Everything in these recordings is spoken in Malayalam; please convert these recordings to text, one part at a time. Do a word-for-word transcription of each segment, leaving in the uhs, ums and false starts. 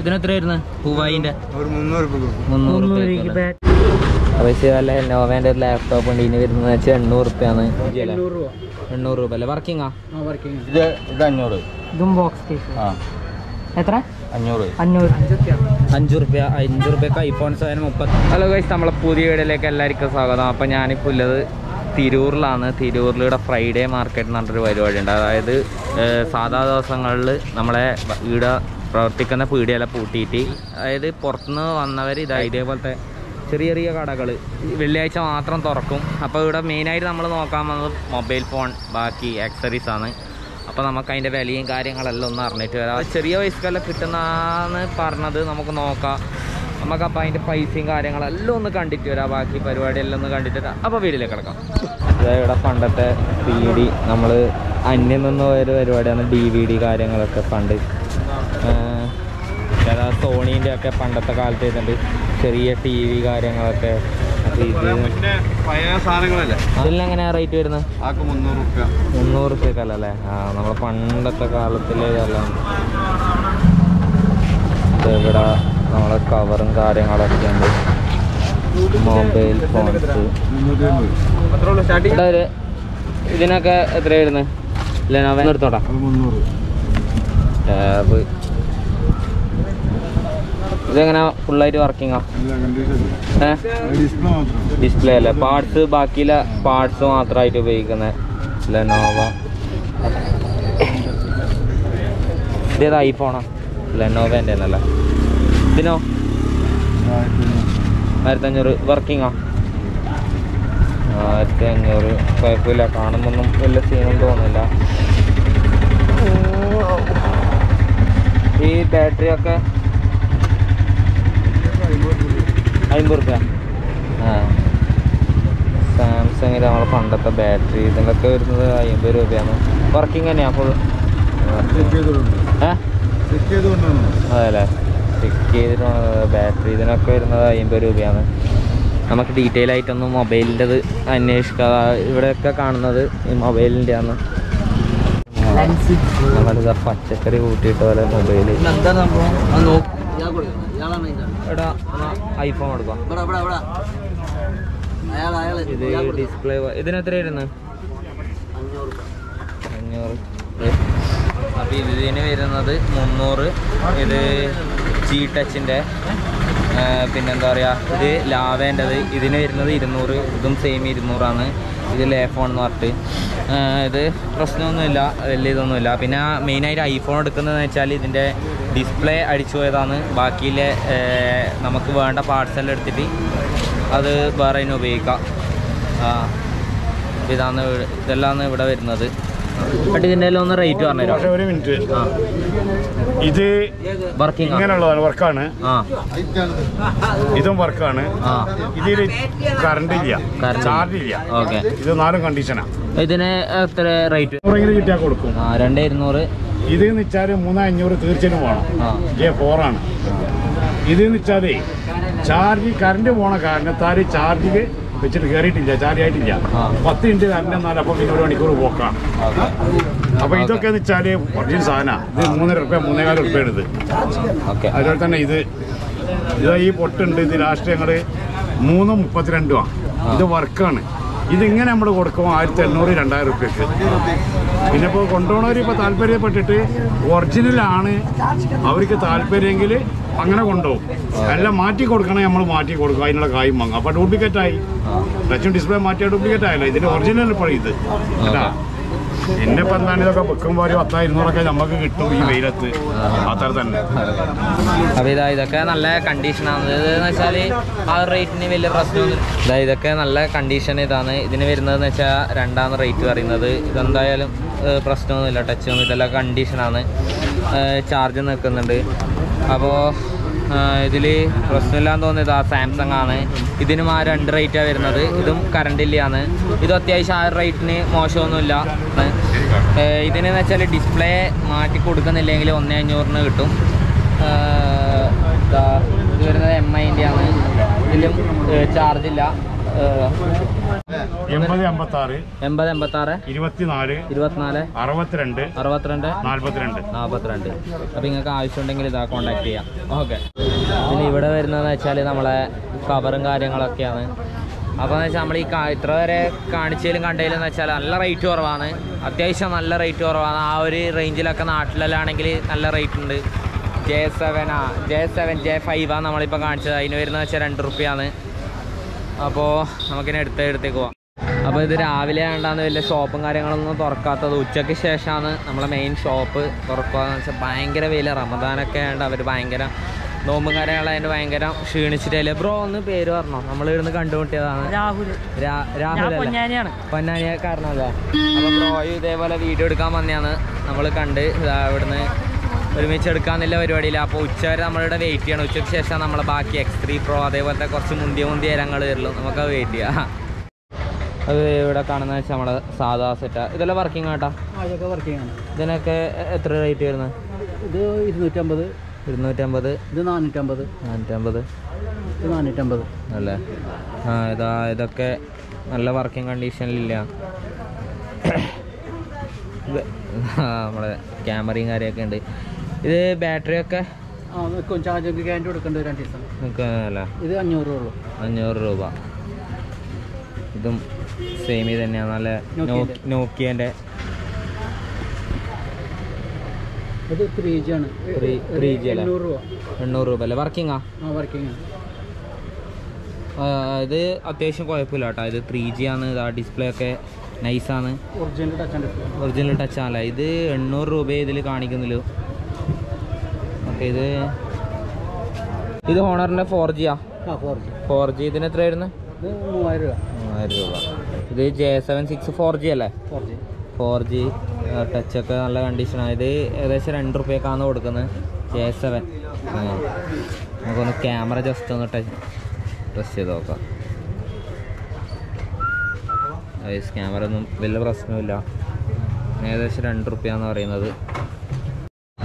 ഇതിന് എത്ര വരുന്ന മൂവായിരം വല്ല നോവേൻ്റെ ഒരു ലാപ്ടോപ്പ് ഉണ്ട് ഇനി വരുന്നത് വെച്ചാൽ എണ്ണൂറ് റുപ്യാണ് എണ്ണൂറ് രൂപ അല്ലേ വർക്കിംഗാ ഇത് ഇത് അഞ്ഞൂറ് ഇതും ബോക്സ് എത്ര അഞ്ഞൂറ് അഞ്ഞൂറ് അഞ്ചു റുപ്യ അഞ്ചു റുപ്യക്ക് ഐഫോൺ സെവൻ മുപ്പത്തി ഹലോ ഗൈസ് നമ്മളെ പുതിയ വീഡിയോയിലേക്ക് എല്ലാവർക്കും സ്വാഗതം. അപ്പം ഞാനിപ്പോൾ ഉള്ളത് തിരൂരിലാണ്. തിരൂരിലൂടെ ഫ്രൈഡേ മാർക്കറ്റ് എന്ന് പറഞ്ഞൊരു പരിപാടിയുണ്ട്. അതായത് സാധാ ദിവസങ്ങളിൽ നമ്മളെ ഇവിടെ പ്രവർത്തിക്കുന്ന പീടിയെല്ലാം പൂട്ടിയിട്ട് അതായത് പുറത്തുനിന്ന് വന്നവർ ഇതാ ഇതേപോലത്തെ ചെറിയ ചെറിയ കടകൾ വെള്ളിയാഴ്ച മാത്രം തുറക്കും. അപ്പോൾ ഇവിടെ മെയിനായിട്ട് നമ്മൾ നോക്കാൻ വന്നത് മൊബൈൽ ഫോൺ ബാക്കി ആക്സസറീസാണ്. അപ്പോൾ നമുക്ക് അതിൻ്റെ വിലയും കാര്യങ്ങളെല്ലാം ഒന്ന് അറിഞ്ഞിട്ട് വരാം. ചെറിയ പൈസക്കെല്ലാം കിട്ടുന്നതാന്ന് പറഞ്ഞത് നമുക്ക് നോക്കാം. നമുക്കപ്പോൾ അതിൻ്റെ പൈസയും കാര്യങ്ങളെല്ലാം ഒന്ന് കണ്ടിട്ട് വരാം. ബാക്കി പരിപാടിയെല്ലാം ഒന്ന് കണ്ടിട്ട് വരാം. അപ്പോൾ വീട്ടിലേക്ക് കിടക്കാം. അതായത് ഇവിടെ പണ്ടത്തെ പീടി നമ്മൾ അന്യം നിന്ന് പോയൊരു പരിപാടിയാണ്. ഡി വി ഡി കാര്യങ്ങളൊക്കെ പണ്ട് സോണീൻ്റെ ഒക്കെ പണ്ടത്തെ കാലത്ത് ഇതുണ്ട് ചെറിയ ടി വി കാര്യങ്ങളൊക്കെ. അതെല്ലാം എങ്ങനെയാണ് റേറ്റ് വരുന്നത്? മുന്നൂറ് റുപ്യക്കല്ല അല്ലേ? ആ നമ്മൾ പണ്ടത്തെ കാലത്തിലേതല്ല. ഇവിടെ നമ്മളെ കവറും കാര്യങ്ങളൊക്കെ ഉണ്ട്. മൊബൈൽ ഫോൺസ് ഇതിനൊക്കെ എത്ര വരുന്നത്? എടുത്തോടാ ടാബ്. ഇതെങ്ങനെ ഫുള്ളായിട്ട് വർക്കിംഗ് ആ ഡിസ്പ്ലേ അല്ലേ? പാർട്സ് ബാക്കിയില്ല, പാർട്സ് മാത്രമായിട്ട് ഉപയോഗിക്കുന്നത് ലെനോവ. ഇതേത് ഐഫോണാ? ലെനോവേൻ്റെ അല്ലേ? ഇതിനോ ആയിരത്തഞ്ഞൂറ് വർക്കിംഗാ? ആയിരത്തി അഞ്ഞൂറ് കുഴപ്പമില്ല. കാണുമ്പോഴൊന്നും വലിയ സീനും തോന്നില്ല. ഈ ബാറ്ററി ഒക്കെ അമ്പത് റുപ്യ. ആ സാംസങ്ങിൽ നമ്മളെ പണ്ടത്തെ ബാറ്ററി ഇതിലൊക്കെ വരുന്നത് അമ്പത് രൂപയാണ്. വർക്കിംഗ് തന്നെയാണ് ഫുൾ. അതല്ലേ ചെക്ക് ചെയ്തിട്ട് ബാറ്ററി ഇതിനൊക്കെ വരുന്നത് അമ്പത് രൂപയാണ്. നമുക്ക് ഡീറ്റെയിൽ ആയിട്ടൊന്ന് മൊബൈലിൻ്റെത് അന്വേഷിക്കുക. ഇവിടെയൊക്കെ കാണുന്നത് ഈ മൊബൈലിൻ്റെ ആണ്. നമ്മളിതാ പച്ചക്കറി കൂട്ടിയിട്ട് പോലെ മൊബൈല് എടാ ഐഫോൺ എടുക്കാം. ഇത് ഡിസ്പ്ലേ ഇതിനെത്രയായിരുന്നു? അഞ്ഞൂറ്. അപ്പം ഇതിന് വരുന്നത് മുന്നൂറ്. ഇത് ജി ടച്ചിൻ്റെ പിന്നെന്താ പറയുക ഇത് ലാവേൻ്റെത് ഇതിന് വരുന്നത് ഇരുന്നൂറ്. ഇതും സെയിം ഇരുന്നൂറാണ്. ഇത് ലേഫോൺ എന്ന് പറഞ്ഞിട്ട് ഇത് പ്രശ്നമൊന്നുമില്ല, വലിയ ഇതൊന്നുമില്ല. പിന്നെ മെയിനായിട്ട് ഐഫോൺ എടുക്കുന്നതെന്ന് വെച്ചാൽ ഇതിൻ്റെ ഡിസ്പ്ലേ അടിച്ചു പോയതാണ്. ബാക്കിയിലെ നമുക്ക് വേണ്ട പാർട്സെല്ലാം എടുത്തിട്ട് അത് വേറെ തന്നെ ഉപയോഗിക്കാം. ഇതാണ് ഇതെല്ലാമാണ് ഇവിടെ വരുന്നത്. ബട്ട് ഇതിൻ്റെ എല്ലാം ഒന്ന് റേറ്റ് പറഞ്ഞു തരാം. ഒരു മിനിറ്റ്. ആ ഇത് വർക്കിംഗ് ഇങ്ങനെയുള്ളതാണ്. വർക്കാണ്. ആ ഇതും വർക്കാണ്. ആ ഇതിൽ കറണ്ട് ഇല്ല, ചാർജ് ഇല്ല. ഓക്കെ. ഇത് നാലും കണ്ടീഷനാണ്. ഇതിന് എത്ര റേറ്റ് കിട്ടിയാൽ കൊടുക്കും? ആ രണ്ടേ ഇരുന്നൂറ്. ഇത് എന്ന് വെച്ചാൽ മൂന്നായിരൂറ് തീർച്ചയായിട്ടും വേണം. ജെ ഫോറാണ് ഇത് എന്ന് വെച്ചാൽ ചാർജ് കറണ്ട് പോണ കാരണത്താൽ ചാർജില് വെച്ചിട്ട് കയറിയിട്ടില്ല, ചാർജ് ആയിട്ടില്ല. പത്ത് മിനിറ്റ് കറണ്ട് എന്നാലും അപ്പം പിന്നെ ഒരു മണിക്കൂർ പോക്കാണ്. അപ്പം ഇതൊക്കെ എന്ന് വെച്ചാൽ ഒറിജിനൽ സാധനമാണ്. ഇത് മൂന്നര റുപ്യ മൂന്നേകാല റുപ്യാണ് ഇത്. അതുപോലെ തന്നെ ഇത് ഇത് ഈ പൊട്ടുണ്ട്. ഇത് ലാസ്റ്റ് ഞങ്ങൾ മൂന്നും മുപ്പത്തിരണ്ടുമാണ്. ഇത് വർക്കാണ്. ഇതിങ്ങനെ നമ്മൾ കൊടുക്കും ആയിരത്തി എണ്ണൂറ് രണ്ടായിരം റുപ്യക്ക്. പിന്നെ ഇപ്പോൾ കൊണ്ടുപോകണവർ ഇപ്പോൾ താല്പര്യപ്പെട്ടിട്ട് ഒറിജിനലാണ് അവർക്ക് താല്പര്യമെങ്കിൽ അങ്ങനെ കൊണ്ടുപോകും. എല്ലാം മാറ്റി കൊടുക്കണേ നമ്മൾ മാറ്റി കൊടുക്കും, അതിനുള്ള കായും വാങ്ങും. അപ്പോൾ ഡ്യൂപ്ലിക്കേറ്റായി. ടച്ചും ഡിസ്പ്ലേ മാറ്റിയാൽ ഡ്യൂപ്ലിക്കേറ്റ് ആയല്ലോ. ഇതിൻ്റെ ഒറിജിനൽ ഇപ്പോൾ ഇത് കേട്ടാ. എന്നെ ഇപ്പം എന്താണ് ഇതൊക്കെ വെക്കുമ്പോൾ ഒരു പത്തായിരം ഇരുന്നൂറൊക്കെ നമുക്ക് കിട്ടും ഈ വെയിലത്ത്. അത്ര തന്നെ. അപ്പോൾ ഇതാ ഇതൊക്കെ നല്ല കണ്ടീഷനാണ്. ഇതെന്ന് വെച്ചാൽ ആ റേറ്റിന് വലിയ പ്രശ്നമൊന്നും. ഇതാ ഇതൊക്കെ നല്ല കണ്ടീഷൻ. ഇതാണ് ഇതിന് വരുന്നതെന്ന് വെച്ചാൽ രണ്ടാണ് റേറ്റ് പറയുന്നത്. ഇതെന്തായാലും പ്രശ്നമൊന്നുമില്ല, ടച്ചൊന്നും ഇതെല്ലാം കണ്ടീഷനാണ്. ചാർജ് നിൽക്കുന്നുണ്ട്. അപ്പോൾ ഇതിൽ പ്രശ്നമില്ലാന്ന് തോന്നിയത് ആ സാംസങ് ആണ്. ഇതിനും ആ രണ്ട് റേറ്റാണ് വരുന്നത്. ഇതും കറണ്ടില്ലാന്ന്. ഇതും അത്യാവശ്യം ആ റേറ്റിന് മോശമൊന്നുമില്ല. ഇതിനെന്ന് വെച്ചാൽ ഡിസ്പ്ലേ മാറ്റി കൊടുക്കുന്നില്ലെങ്കിൽ ഒന്നേ അഞ്ഞൂറിന് കിട്ടും. ഇത് വരുന്നത് എം ഐൻ്റെ ആണ്. ഇതിലും ചാർജില്ല. എൺപത് എൺപത്താറ് ഇരുപത്തിനാല് അറുപത്തിരണ്ട് അറുപത്തിരണ്ട് നാൽപ്പത്തിരണ്ട്. അപ്പോൾ നിങ്ങൾക്ക് ആവശ്യമുണ്ടെങ്കിൽ ഇതാ കോൺടാക്ട് ചെയ്യാം. ഓക്കെ, പിന്നെ ഇവിടെ വരുന്നതെന്ന് വെച്ചാൽ നമ്മളെ കവറും കാര്യങ്ങളൊക്കെയാണ്. അപ്പോൾ എന്ന് വെച്ചാൽ നമ്മൾ ഈ ഇത്ര വരെ കാണിച്ചതിലും കണ്ടതിലെന്ന് വെച്ചാൽ നല്ല റേറ്റ് കുറവാണ്, അത്യാവശ്യം നല്ല റേറ്റ് കുറവാണ്. ആ ഒരു റേഞ്ചിലൊക്കെ നാട്ടിലെല്ലാമാണെങ്കിൽ നല്ല റേറ്റ് ഉണ്ട്. ജെ സെവനാ ജെ സെവൻ ജെ ഫൈവാണ് നമ്മളിപ്പോൾ കാണിച്ചത്. അതിന് വരുന്നതെന്ന് വെച്ചാൽ രണ്ട് റുപ്യാണ്. അപ്പോൾ നമുക്കിനി എടുത്ത് എടുത്തേക്ക് പോവാം. അപ്പോൾ ഇത് രാവിലെ ആണ്ടാന്ന് വലിയ ഷോപ്പും കാര്യങ്ങളൊന്നും തുറക്കാത്തത്. ഉച്ചയ്ക്ക് ശേഷമാണ് നമ്മളെ മെയിൻ ഷോപ്പ് തുറക്കുകയെന്ന് വെച്ചാൽ ഭയങ്കര വെയിൽ, റമദാനൊക്കെ ആയതുകൊണ്ട് അവർ ഭയങ്കര നോമ്പും കാര്യങ്ങളായതുകൊണ്ട് ഭയങ്കര ക്ഷീണിച്ചിട്ടല്ലേ. ബ്രോ ഒന്ന് പേര് പറഞ്ഞോ, നമ്മളിരുന്ന് കണ്ടുമുട്ടിയതാണ്. രാഹുൽ രാഹുൽ പൊന്നാനിയാക്കാരനല്ലേ. അപ്പോൾ ബ്രോയും ഇതേപോലെ വീഡിയോ എടുക്കാൻ വന്നെയാണ്. നമ്മൾ കണ്ട് ഇവിടുന്ന് ഒരുമിച്ച് എടുക്കാമെന്നില്ല പരിപാടിയില്ല. അപ്പോൾ ഉച്ച വരെ നമ്മളിവിടെ വെയിറ്റ് ചെയ്യണം. ഉച്ചയ്ക്ക് ശേഷം നമ്മളെ ബാക്കി എക്സ് ത്രീ പ്രോ അതേപോലത്തെ കുറച്ച് മുന്തിയ മുന്തിയ ഇരങ്ങൾ വരുള്ളൂ, നമുക്ക് വെയിറ്റ് ചെയ്യാം. അത് ഇവിടെ കാണുന്ന വെച്ചാൽ നമ്മുടെ സാധാ സെറ്റാ, ഇതെല്ലാം വർക്കിംഗ് ആട്ടാ. ഇതിനൊക്കെ എത്ര റേറ്റ് വരുന്നത്? ഇത് ഇരുന്നൂറ്റമ്പത് ഇരുന്നൂറ്റമ്പത് ഇത് നാനൂറ്റമ്പത് നാനൂറ്റമ്പത് ഇത് നാനൂറ്റമ്പത് അല്ലേ. ആ ഇതാ ഇതൊക്കെ നല്ല വർക്കിംഗ് കണ്ടീഷനിലില്ല. നമ്മുടെ ക്യാമറയും കാര്യമൊക്കെ ഉണ്ട്. ഇത് ബാറ്ററി ഒക്കെ ചാർജ് ഗ്യാരണ്ടി കൊടുക്കേണ്ട രണ്ട് ദിവസം നിൽക്കുന്നതല്ല. ഇത് അഞ്ഞൂറ് രൂപ ഉള്ളൂ. അഞ്ഞൂറ് രൂപ ഇതും സെയിം തന്നെയാണ്. നല്ല നോക്കിയൻ്റെ ഇത് ത്രീ ജി ആണ്. ത്രീ ജി എണ്ണൂറ് രൂപ എണ്ണൂറ് രൂപ അല്ലേ. വർക്കിംഗ് ആ വർക്കിംഗ് ഇത് അത്യാവശ്യം കുഴപ്പമില്ല കേട്ടോ. ഇത് ത്രീ ജി ആണ്. ഇതാ ഡിസ്പ്ലേ ഒക്കെ നൈസാണ്, ഒറിജിനൽ ടച്ച് ആണല്ലേ. ഇത് എണ്ണൂറ് രൂപയെ ഇതിൽ കാണിക്കുന്നുള്ളൂ. ഓക്കെ, ഇത് ഇത് ഹോണറിൻ്റെ ഫോർ ജിയാ ഫോർ ജി ഇതിന് എത്ര ആയിരുന്നു? മൂവായിരം രൂപ. ഇത് J seven six four G അല്ലേ. ഫോർ ജി ടച്ചൊക്കെ നല്ല കണ്ടീഷനാണ്. ഇത് ഏകദേശം രണ്ട് റുപ്യക്കാണ് കൊടുക്കുന്നത് ജെ സെവൻ. നമുക്കൊന്ന് ക്യാമറ ജസ്റ്റ് ഒന്ന് ടച്ച് പ്രസ് ചെയ്ത് നോക്കാം. ക്യാമറ ഒന്നും വലിയ പ്രശ്നമില്ല. ഏകദേശം രണ്ട് റുപ്യാന്ന് പറയുന്നത്.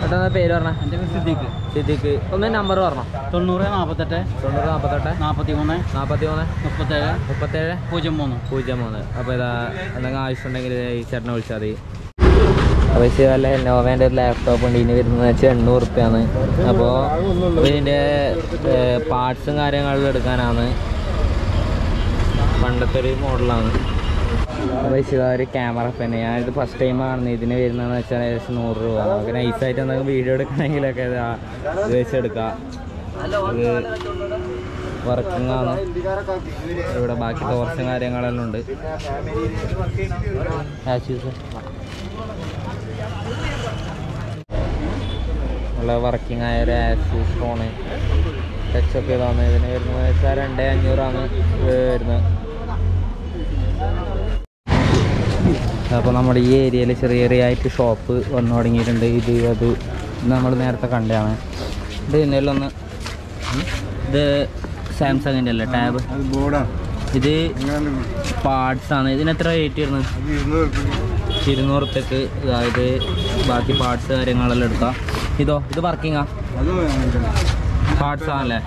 ഏട്ടാ പേര് പറഞ്ഞ? എൻ്റെ പേര് സിദ്ദീഖ്. സിദ്ദീഖ് ഒന്ന് നമ്പർ പറഞ്ഞോ. തൊണ്ണൂറ് നാൽപ്പത്തെട്ട് തൊണ്ണൂറ് നാൽപ്പത്തെട്ട് നാൽപ്പത്തി മൂന്ന് നാൽപ്പത്തി മൂന്ന് മുപ്പത്തേഴ് മുപ്പത്തേഴ് പൂജ്യം മൂന്ന് പൂജ്യം മൂന്ന്. അപ്പോൾ ഇതാ എന്തെങ്കിലും ആവശ്യമുണ്ടെങ്കിൽ ഈ ചേട്ടനെ വിളിച്ചാൽ മതി. അപേക്ഷ വല്ല നോവേൻ്റെ ഒരു ലാപ്ടോപ്പ് ഉണ്ട്. ഇനി വരുന്നതെന്ന് വെച്ചാൽ എണ്ണൂറ് റുപ്യാണ്. അപ്പോൾ ഇതിൻ്റെ പാർട്സും കാര്യങ്ങളും എടുക്കാനാണ്. പണ്ടത്തെ ഒരു മോഡലാണ്. അപ്പോൾ ഇതാ ഒരു ക്യാമറ പെന്നെ. ഞാനിത് ഫസ്റ്റ് ടൈമാണ്. ഇതിന് വരുന്നതെന്ന് വെച്ചാൽ ഏകദേശം നൂറ് രൂപ. നമുക്ക് നൈസായിട്ട് എന്തെങ്കിലും വീഡിയോ എടുക്കണമെങ്കിലൊക്കെ ഇതാ ഉപയോഗിച്ച് എടുക്കാം. ഇത് വർക്കിങ്ങാണ്. ഇവിടെ ബാക്കി ടോർച്ചും കാര്യങ്ങളെല്ലാം ഉണ്ട്. ഉള്ള വർക്കിംഗ് ആയ ഒരു ആസൂസ് ഫോണ്. ടച്ചൊക്കെ ഇതാണ്. ഇതിന് വരുന്നതെന്ന് വെച്ചാൽ രണ്ടേ അഞ്ഞൂറാണ് വരുന്നത്. അപ്പോൾ നമ്മുടെ ഈ ഏരിയയിൽ ചെറിയ ചെറിയായിട്ട് ഷോപ്പ് വന്നു തുടങ്ങിയിട്ടുണ്ട്. ഇത് അത് നമ്മൾ നേരത്തെ കണ്ടതാണ്. ഇത് ഇതിലൊന്ന് ഇത് സാംസങ്ങിൻ്റെ അല്ലേ ടാബ്. ഇത് പാർട്സാണ്. ഇതിനെത്ര റേറ്റ് വരുന്നത്? ഇരുന്നൂറത്തേക്ക്. അതായത് ബാക്കി പാർട്സ് കാര്യങ്ങളെല്ലാം എടുക്കാം. ഇതോ ഇത് വർക്കിംഗ് ആ പാർട്സ് ആണല്ലേ.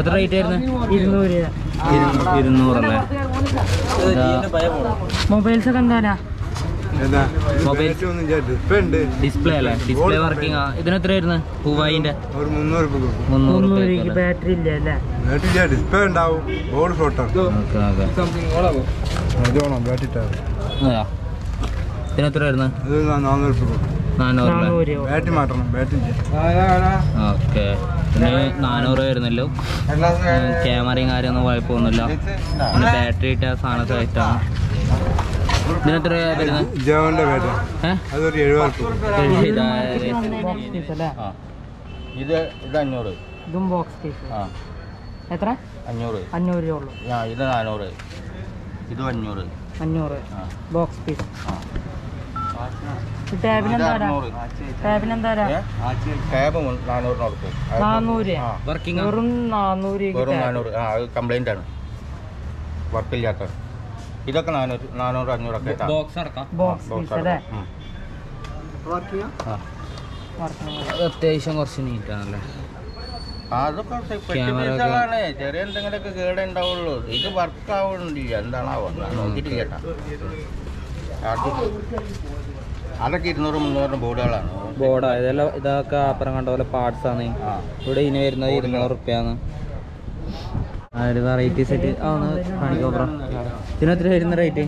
എത്ര റേറ്റ് വരുന്നത്? ഇരുന്നൂറ് ഇരുന്നൂറല്ലേ. മൊബൈൽസ് എന്താ മൊബൈൽ ഡിസ്പ്ലേ അല്ലേ. ഡിസ്പ്ലേ വർക്കിംഗ് ആ. ഇതിന് എത്ര ആയിരുന്നു? പൂവായിന്റെ ബാറ്ററി ഇല്ല. ഡിസ്പ്ലേ ഉണ്ടാവും. ഇതിന് എത്ര ആയിരുന്നു? നാനൂറ്. ഓക്കെ, പിന്നെ നാനൂറ് വരുന്നല്ലോ. ക്യാമറയും കാര്യമൊന്നും കുഴപ്പമൊന്നുമില്ല. പിന്നെ ബാറ്ററി ഇട്ട സാധനം സെറ്റാണ്. ഇതിനെത്ര വരുന്നത്? എത്ര? അഞ്ഞൂറ് അഞ്ഞൂറ് രൂപ ഉള്ളൂ. ഇത് നാനൂറ് ഇതും അഞ്ഞൂറ് അഞ്ഞൂറ് ബോക്സ് പീസ്. കംപ്ലൈന്റ് ആണ്, വർക്കില്ലാത്ത. ഇതൊക്കെ നാനൂറ് അഞ്ഞൂറൊക്കെ. അത്യാവശ്യം കുറച്ച് നീറ്റാണല്ലേ. ಅದು ಕಡೆ ಪೆಟ್ಟಿಗೆ ಸಲಾನೆ ತೆರೆನ್ ತನಕ ಗೇಡ್ ഉണ്ടാവുള്ളൂ ಇದು ವರ್ಕ್ ಆಗುಂಡಿ ಅಂತಾನಾ ಅವನ್ನ ನೋಕಿಟ್ കേട്ടാ ಅದಕ್ಕೆ ഇരുന്നൂറ് മുന്നൂറ് ബോർഡുകളാണ് ബോർഡ ഇതെല്ലാം ഇതൊക്കെ അപ്പുറം കണ്ട പോലെ പാർട്സ് ആണ് ഇവിടെ ഇനി വരുന്നത് ഇരുന്നൂറ് രൂപ ആണ് ആ ഒരു വെറൈറ്റി സെറ്റ് ആണ് കാണിക്കോ ബ്രോ ഇതിനെത്ര വരുന്ന റേറ്റ്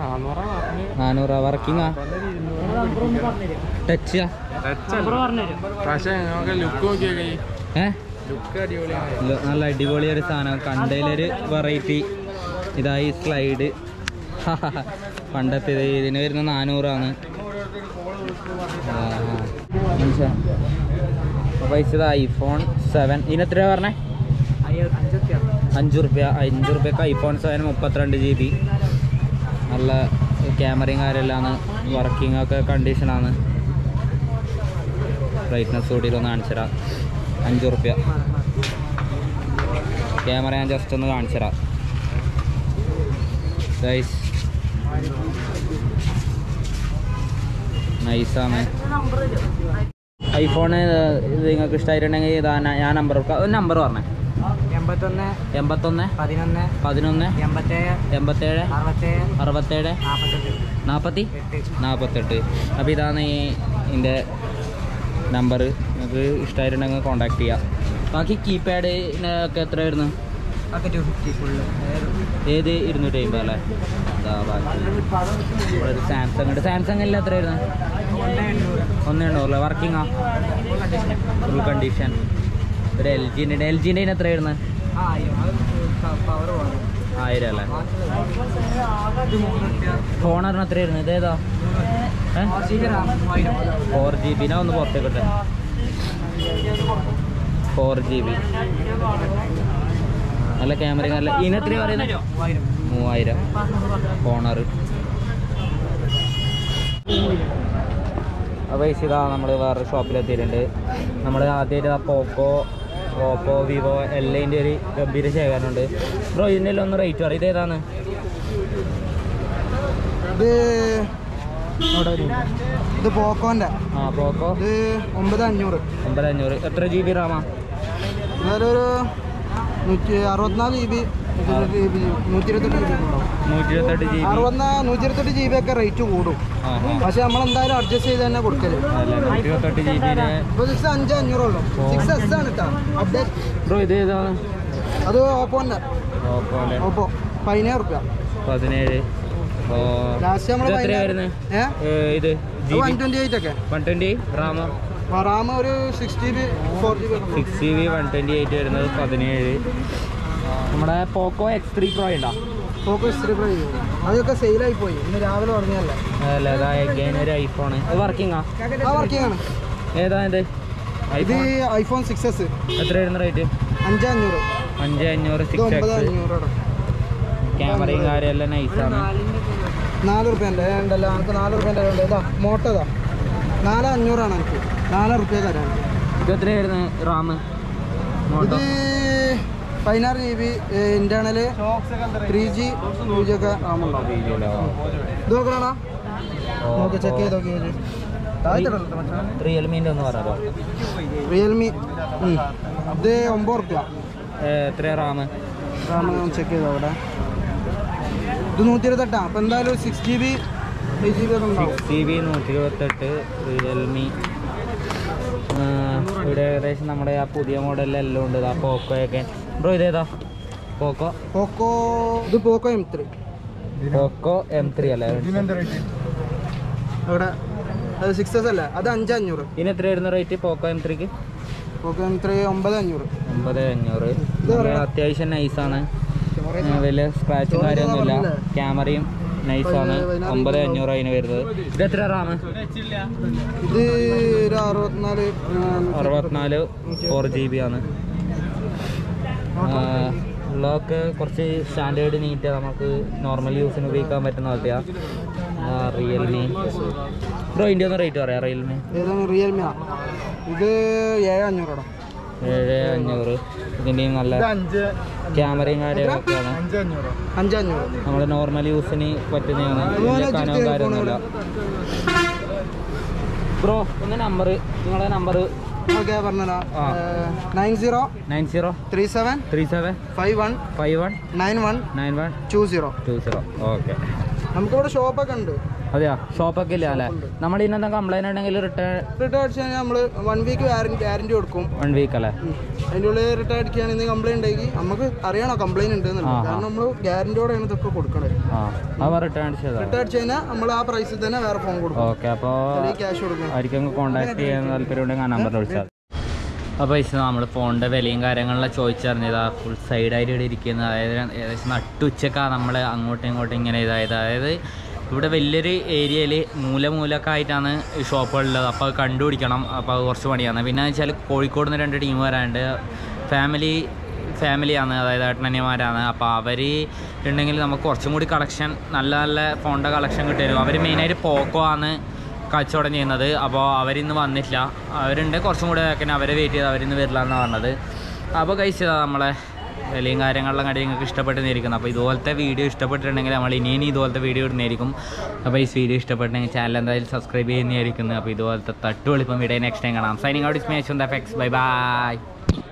നാനൂറ് നാനൂറ് വർക്കിംഗ് ആ ടച്ച് ടച്ച് ബ്രോ പറഞ്ഞു പക്ഷേ നമുക്ക് ലുക്ക് നോക്കിയേ കൈ ഏ ലുക്ക് അടിപൊളിയാണ് നല്ല അടിപൊളി ഒരു സാധനം കണ്ടയിലൊരു വെറൈറ്റി ഇതായി സ്ലൈഡ് പണ്ടത്തെ ഇതിന് വരുന്ന നാനൂറാണ് പൈസ ഐഫോൺ സെവൻ ഇതിനെത്രയാണ് പറഞ്ഞേ അഞ്ച് റുപ്യ അഞ്ച് റുപ്യക്ക് ഐഫോൺ സെവൻ മുപ്പത്തിരണ്ട് ജി ബി നല്ല ക്യാമറയും കാര്യമെല്ലാമാണ് വർക്കിംഗ് ഒക്കെ കണ്ടീഷനാണ് ബ്രൈറ്റ്നസ് കൂടി ഒന്ന് കാണിച്ചു തരാം അഞ്ച് റുപ്യ ക്യാമറ ഞാൻ ജസ്റ്റ് ഒന്ന് കാണിച്ചു തരാം ഗൈസ് നൈസാണ് ഐഫോണ് ഇത് നിങ്ങൾക്ക് ഇഷ്ടമായിട്ടുണ്ടെങ്കിൽ ഇതാ ഞാൻ നമ്പർ കൊടുക്കാം നമ്പർ പറഞ്ഞേ എൺപത്തൊന്ന് എൺപത്തൊന്ന് പതിനൊന്ന് എൺപത്തേഴ് അറുപത്തേഴ് അറുപത്തേഴ് നാൽപ്പത്തി നാൽപ്പത്തെട്ട്. അപ്പോൾ ഇതാണ് ഈ ഇതിൻ്റെ നമ്പർ, നിങ്ങൾക്ക് ഇഷ്ടമായിട്ടുണ്ടെങ്കിൽ കോൺടാക്ട് ചെയ്യാം. ബാക്കി കീപാഡിനൊക്കെ എത്ര വരുന്നു? ഏത് ഇരുന്നൂറ്റി അമ്പത് അല്ലേ? ഒരു സാംസങ് ഉണ്ട്, സാംസങ്ങിൽ എത്ര വരുന്നു? ഒന്ന് എണ്ണൂറല്ലേ? വർക്കിംഗാ? Full condition. ഒരു എൽ ജിൻ്റെ എൽ ജിൻ്റെ എത്ര വരുന്നത്? ആയിരം അല്ലേ? ഫോണറിന് എത്ര വരുന്നത്? ഇതേതാ? ഫോർ ജി ബി ഒന്ന് പുറത്തേക്കിട്ടെ. ഫോർ ജി ബി നല്ല ക്യാമറ നല്ല ഇതിനെത്ര പറയുന്നത്? മൂവായിരം. ഫോണർ. അപ്പോൾ ഇതാ നമ്മൾ വേറൊരു ഷോപ്പിലെത്തിയിട്ടുണ്ട്. നമ്മൾ ആദ്യമായിട്ട് ആ പോക്കോ ഓപ്പോ വിവോ എല്ലാതിൻ്റെ ഒരു ഗംഭീര ശേഖരമുണ്ട്. ബ്രോ ഇതിൻ്റെ എല്ലാം ഒന്ന് റേറ്റ് പറയും, ഇതേതാണ്? ഇത് ഇത് പോക്കോൻ്റെ. ആ പോക്കോ ഇത് ഒമ്പത് അഞ്ഞൂറ്. ഒമ്പത് അഞ്ഞൂറ് എത്ര ജി ബി റാമാ? ഇതൊരു നൂറ്റി അറുപത്തിനാല് ജി ബി നൂറ്റിരുപത്തെട്ട് ജി ബി ഒക്കെ റേറ്റ് കൂടും, പക്ഷെ നമ്മളെന്തായാലും അഡ്ജസ്റ്റ് ചെയ്ത് തന്നെ കൊടുക്കല്. അഞ്ച് അഞ്ഞൂറുള്ളൂ. സിക്സ് എസ് ആണ് കേട്ടോ. അത് ഓപ്പോന്റെ ഓപ്പോ പതിനേഴ് റുപ്യ. പതിനേഴ് ലാസ്റ്റ് നമ്മൾ വൺ ട്വന്റി എയ്റ്റ് ഒക്കെ വൺ ട്വന്റി റാമോ? റാമ ഒരു six G B four G B six G B one twenty eight വരുന്നത് പതിനേഴ്. നമ്മുടെ പോക്കോ എക്സ് ത്രീ പ്രോ ഉണ്ടോ? പോക്കോ എക്സ് ത്രീ പ്രോ അതൊക്കെ സെയിലായി പോയി ഇന്ന് രാവിലെ പറഞ്ഞല്ലേ. അല്ല അതായത് ഒരു ഐഫോൺ അത് വർക്കിംഗാ? വർക്കിംഗ് ആണ്. ഏതാ ഇത്? ഇത് ഐഫോൺ സിക്സ് എസ്. എത്ര വരുന്ന റേറ്റ്? അഞ്ചഞ്ഞൂറ്. അഞ്ച് അഞ്ഞൂറ് സിക്സ് എസ്. ക്യാമറയും കാര്യം എല്ലാം നൈസാണ്. നാല് റുപ്യ എൻ്റെ ഉണ്ടല്ലോ എനിക്ക്. നാല് റുപ്യേൻ്റെ ഇതാ മോട്ടോതാ. നാല് അഞ്ഞൂറാണ് എനിക്ക്. നാല് റുപ്യ തരാം. ഇത് എത്ര വരുന്നത് റാം? ഇത് പതിനാറ് G B internal three G ഒക്കെ ഇതൊക്കെയാണോ? നമുക്ക് ചെക്ക് ചെയ്ത് നോക്കി. റിയൽമിൻ്റെ ഒന്ന് പറയാമോ? റിയൽമി ഇത് ഒമ്പത് റുപ്യ. എത്ര റാം? റാം ചെക്ക് ചെയ്തോ അവിടെ. ഇത് നൂറ്റി ഇരുപത്തെട്ടാണ്. അപ്പം എന്തായാലും six G B G B ഒക്കെ ഉണ്ടാവും. ജി ബി നൂറ്റി ഇരുപത്തെട്ട് റിയൽമി. ഇവിടെ ഏകദേശം നമ്മുടെ ആ പുതിയ മോഡലെല്ലാം ഉണ്ട്. ആ പോക്കോയൊക്കെ ബ്രോ ഇതേതാ? പോക്കോ പോക്കോ ഇത് Poco M three. Poco M three അല്ലേ? ഇവിടെ അത് സിക്സ് എസ് അല്ലേ? അത് അഞ്ചഞ്ഞൂറ്. ഇനി എത്ര വരുന്ന റേറ്റ് പോക്കോ എം ത്രീക്ക്? പോക്കോ എം ത്രീ ഒമ്പത് അഞ്ഞൂറ്. ഒമ്പത് അഞ്ഞൂറ് അത്യാവശ്യം നൈസാണ്. വലിയ സ്ക്രാച്ചും കാര്യമൊന്നുമില്ല. ക്യാമറയും നൈസാണ്. ഒമ്പത് അഞ്ഞൂറ് അതിന് വരുന്നത്. ഇത് എത്ര റാം? ഇത് അറുപത്തിനാല് അറുപത്തിനാല് ഫോർ ജി ബി ആണ്. ഉള്ളതൊക്കെ കുറച്ച് സ്റ്റാൻഡേർഡ് നീറ്റാണ്. നമുക്ക് നോർമൽ യൂസിന് ഉപയോഗിക്കാൻ പറ്റുന്ന പോലത്തെയാ. റിയൽമി ബ്രോ ഇതിൻ്റെ ഒന്ന് റേറ്റ് പറയാം. റിയൽമി റിയൽമി ഇത് ഏഴ് അഞ്ഞൂറ്. ഏഴ് അഞ്ഞൂറ് ഇതിൻ്റെയും നല്ല ക്യാമറയും കാര്യങ്ങളൊക്കെയാണ്. നമ്മുടെ നോർമൽ യൂസിന് പറ്റുന്നതാണ്. കാണാൻ കാര്യമൊന്നുമില്ല. ബ്രോ ഒന്ന് നമ്പർ നിങ്ങളുടെ number nine zero three seven three seven five one five one nine one nine one two zero two zero. അതെയാ ഷോപ്പൊക്കെ ഇല്ല അല്ലേ? നമ്മൾ ഇന്നെന്താ കംപ്ലൈന്റ് ഉണ്ടെങ്കിൽ റിട്ടേൺ റിട്ടേൺ അടിച്ചാൽ നമ്മൾ വൺ വീക്ക് വാറന്റി കൊടുക്കും. വൺ വീക്ക് അല്ലേ? അതിൻ്റെ ഉള്ളിൽ റിട്ടേൺ അടിക്കുകയാണെങ്കിൽ കംപ്ലൈന്റ് ഉണ്ടെങ്കിൽ നമുക്ക് അറിയണോ കംപ്ലൈന്റ് ഉണ്ടെന്നുള്ളത്, കാരണം നമ്മൾ ഗ്യാരണ്ടിയോടെയാണ് ഇതൊക്കെ കൊടുക്കണേ. റിട്ടേൺ അടിച്ചത് റിട്ടേൺ അടിച്ചു കഴിഞ്ഞാൽ നമ്മൾ ആ പ്രൈസിൽ തന്നെ വേറെ ഫോൺ കൊടുക്കും. ഓക്കെ, അപ്പോൾ ക്യാഷ് കൊടുക്കും. ആർക്കെങ്കിലും കോൺടാക്ട് ചെയ്യാൻ താല്പര്യം ഉണ്ടെങ്കിൽ ആ നമ്പറിൽ വിളിച്ചാൽ. അപ്പോൾ പൈസ നമ്മൾ ഫോണിൻ്റെ വിലയും കാര്യങ്ങളെല്ലാം ചോദിച്ചറിഞ്ഞത്. ആ ഫുൾ സൈഡായിട്ട് ഇവിടെ ഇരിക്കുന്നത്, അതായത് ഏകദേശം നട്ടുച്ചക്കാണ് നമ്മൾ അങ്ങോട്ടും ഇങ്ങോട്ടും ഇങ്ങനെ ഇതായത്. അതായത് ഇവിടെ വലിയൊരു ഏരിയയിൽ മൂല മൂലൊക്കെ ആയിട്ടാണ് ഷോപ്പുകളുള്ളത്. അപ്പോൾ അത് കണ്ടുപിടിക്കണം, അപ്പോൾ അത് കുറച്ച് പണിയാണ്. പിന്നെ വെച്ചാൽ കോഴിക്കോട് നിന്ന് രണ്ട് ടീം വരാനുണ്ട്. ഫാമിലി ഫാമിലിയാണ്, അതായത് ഏട്ടനന്യന്മാരാണ്. അപ്പോൾ അവർ ഉണ്ടെങ്കിൽ നമുക്ക് കുറച്ചും കൂടി കളക്ഷൻ, നല്ല നല്ല ഫോണിൻ്റെ കളക്ഷൻ കിട്ടുമായിരുന്നു. അവർ മെയിനായിട്ട് പോക്കോ ആണ് കച്ചവടം ചെയ്യുന്നത്. അപ്പോൾ അവരിന്ന് വന്നിട്ടില്ല. അവരുണ്ടെങ്കിൽ കുറച്ചും കൂടി ആക്കാൻ അവരെ വെയിറ്റ് ചെയ്ത് അവരിന്ന് വരില്ല എന്നാണ് പറഞ്ഞത്. അപ്പോൾ കഴിച്ചതാണ് നമ്മളെ വിലയും കാര്യങ്ങളിലും കടി നിങ്ങൾക്ക് ഇഷ്ടപ്പെട്ടുന്നിരിക്കുന്നത്. അപ്പോൾ ഇതുപോലത്തെ വീഡിയോ ഇഷ്ടപ്പെട്ടിട്ടുണ്ടെങ്കിൽ നമ്മൾ ഇനിയും ഇതുപോലത്തെ വീഡിയോ ഇടുന്നതായിരിക്കും. അപ്പോൾ ഈ വീഡിയോ ഇഷ്ടപ്പെട്ടുണ്ടെങ്കിൽ ചാനൽ എന്തായാലും സബ്സ്ക്രൈബ് ചെയ്യുന്നതായിരിക്കുന്നത്. അപ്പോൾ ഇതുപോലത്തെ തട്ടുവെളിപ്പം വീഡിയോ നെക്സ്റ്റ് ടൈം കാണാം. Signing out, is me Ashwanth F X. Bye by.